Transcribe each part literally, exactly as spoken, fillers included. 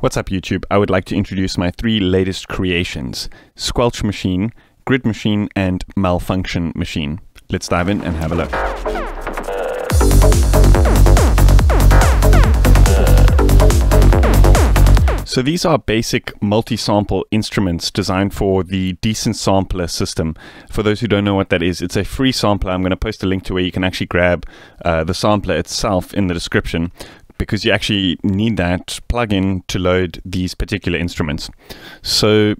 What's up YouTube? I would like to introduce my three latest creations, Squelch Machine, Grid Machine, and Malfunction Machine. Let's dive in and have a look. So these are basic multi-sample instruments designed for the Decent Sampler system. For those who don't know what that is, it's a free sampler. I'm going to post a link to where you can actually grab uh, the sampler itself in the description, because you actually need that plugin to load these particular instruments. So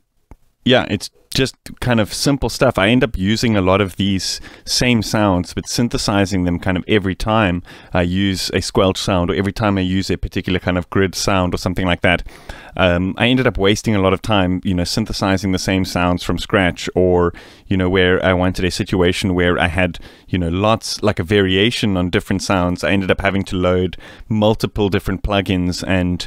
yeah, it's just kind of simple stuff. I end up using a lot of these same sounds, but synthesizing them kind of every time I use a squelch sound or every time I use a particular kind of grid sound or something like that. Um, I ended up wasting a lot of time, you know, synthesizing the same sounds from scratch, or, you know, where I wanted a situation where I had, you know, lots, like a variation on different sounds. I ended up having to load multiple different plugins, and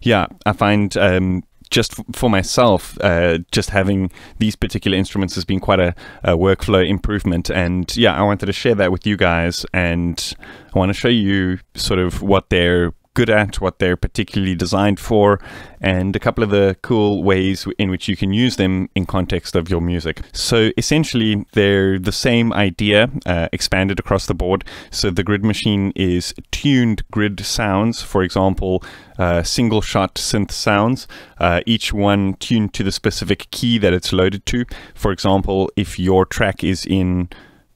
yeah, I find, um, just for myself, uh, just having these particular instruments has been quite a, a workflow improvement. And yeah, I wanted to share that with you guys, and I want to show you sort of what they're good at, what they're particularly designed for, and a couple of the cool ways in which you can use them in context of your music. So essentially they're the same idea uh, expanded across the board. So the Grid Machine is tuned grid sounds, for example, uh, single shot synth sounds, uh, each one tuned to the specific key that it's loaded to. For example, if your track is in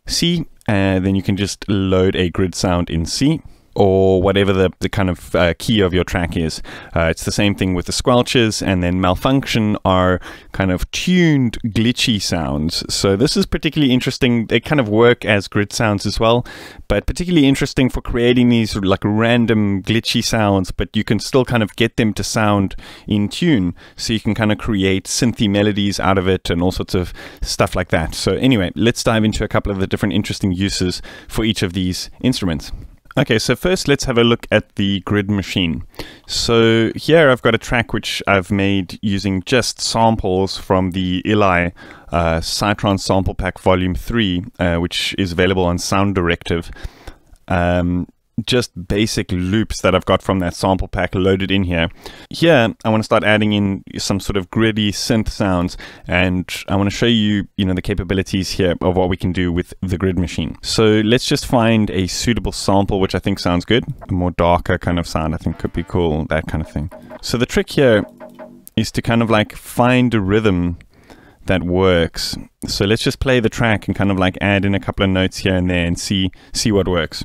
C, uh, then you can just load a grid sound in C, or whatever the, the kind of uh, key of your track is. Uh, it's the same thing with the squelches. And then malfunction are kind of tuned glitchy sounds. So this is particularly interesting. They kind of work as grid sounds as well, but particularly interesting for creating these like random glitchy sounds, but you can still kind of get them to sound in tune. So you can kind of create synthy melodies out of it and all sorts of stuff like that. So anyway, let's dive into a couple of the different interesting uses for each of these instruments. Okay, so first let's have a look at the Grid Machine. So here I've got a track which I've made using just samples from the Eli uh, Cytron Sample Pack Volume three, uh, which is available on Sound Directive. Um, just basic loops that I've got from that sample pack loaded in here. Here, I want to start adding in some sort of gritty synth sounds, and I want to show you, you know, the capabilities here of what we can do with the Grid Machine. So let's just find a suitable sample, which I think sounds good. A more darker kind of sound, I think could be cool, that kind of thing. So the trick here is to kind of like find a rhythm that works. So let's just play the track and kind of like add in a couple of notes here and there and see, see what works.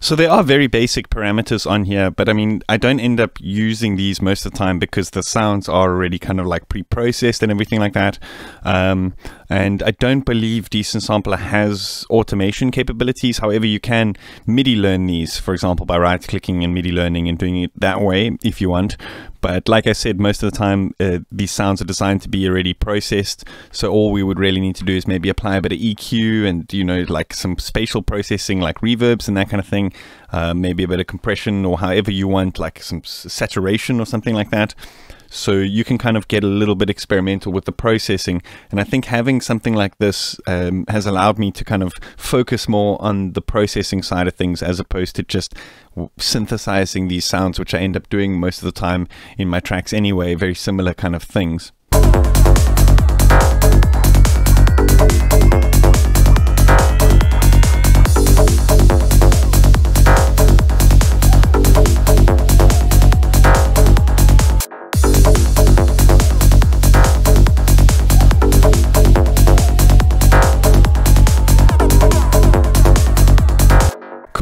So there are very basic parameters on here, but I mean, I don't end up using these most of the time because the sounds are already kind of like pre-processed and everything like that. Um, and I don't believe Decent Sampler has automation capabilities. However, you can MIDI learn these, for example, by right-clicking and MIDI learning and doing it that way if you want. But like I said, most of the time, uh, these sounds are designed to be already processed. So all we would really need to do is maybe apply a bit of E Q and, you know, like some spatial processing, like reverbs and that kind of thing. Uh, maybe a bit of compression, or however you want, like some saturation or something like that. So you can kind of get a little bit experimental with the processing. And I think having something like this um, has allowed me to kind of focus more on the processing side of things, as opposed to just w synthesizing these sounds, which I end up doing most of the time in my tracks anyway, very similar kind of things.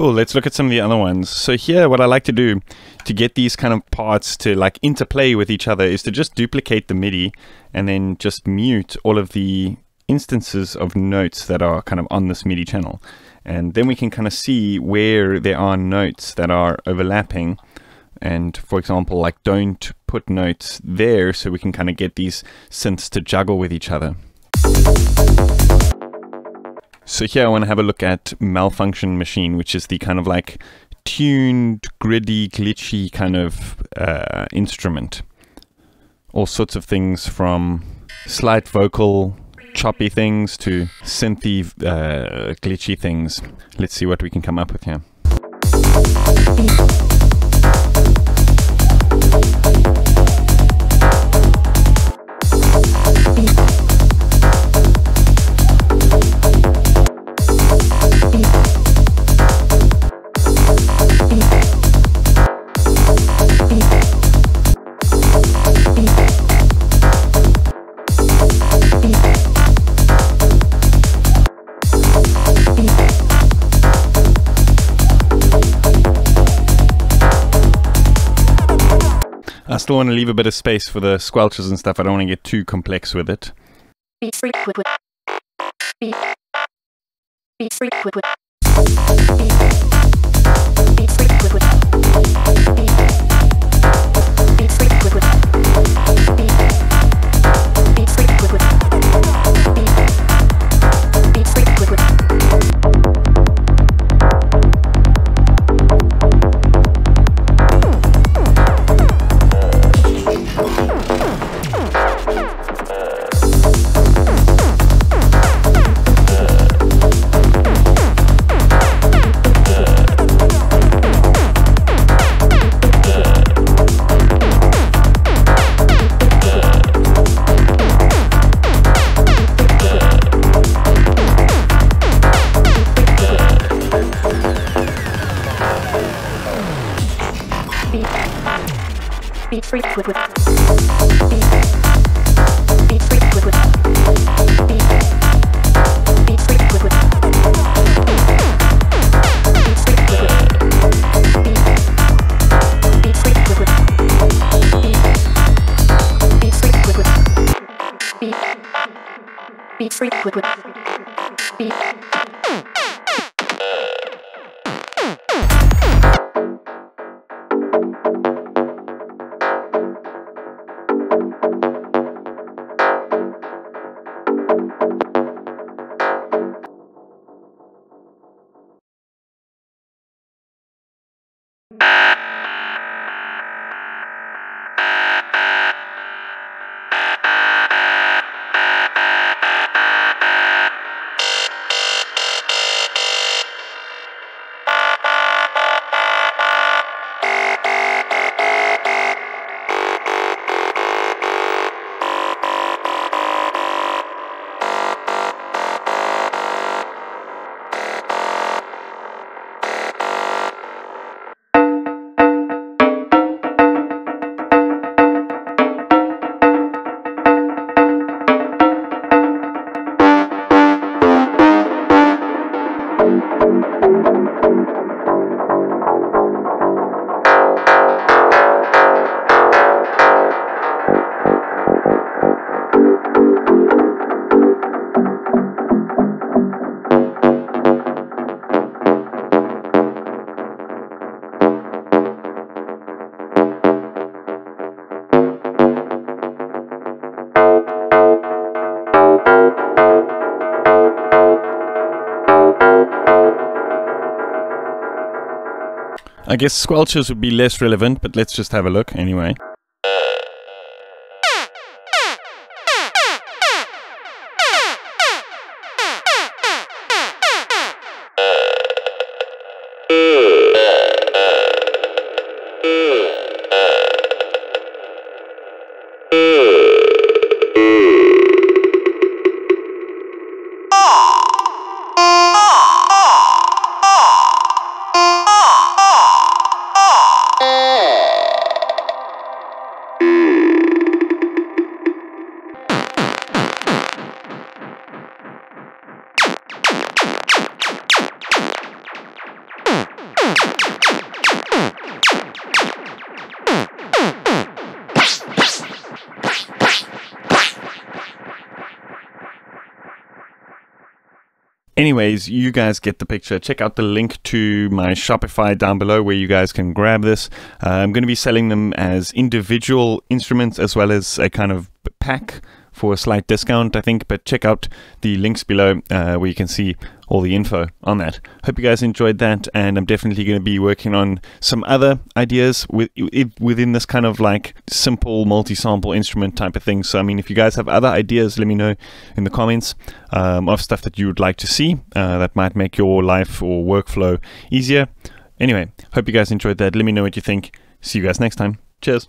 Cool, let's look at some of the other ones. So here, what I like to do to get these kind of parts to like interplay with each other is to just duplicate the MIDI and then just mute all of the instances of notes that are kind of on this MIDI channel. And then we can kind of see where there are notes that are overlapping. And for example, like don't put notes there, so we can kind of get these synths to juggle with each other. So here I want to have a look at Malfunction Machine, which is the kind of like tuned, gritty, glitchy kind of uh, instrument. All sorts of things from slight vocal, choppy things to synthy, uh, glitchy things. Let's see what we can come up with here. I still want to leave a bit of space for the squelches and stuff. I don't want to get too complex with it. I guess squelches would be less relevant, but let's just have a look anyway. Anyways, you guys get the picture. Check out the link to my Shopify down below where you guys can grab this. Uh, I'm going to be selling them as individual instruments as well as a kind of pack for a slight discount, I think. But check out the links below uh, where you can see all the info on that. Hope you guys enjoyed that, and I'm definitely going to be working on some other ideas with, within this kind of like simple multi-sample instrument type of thing. So I mean, if you guys have other ideas, let me know in the comments um, of stuff that you would like to see uh, that might make your life or workflow easier. Anyway, hope you guys enjoyed that. Let me know what you think. See you guys next time. Cheers.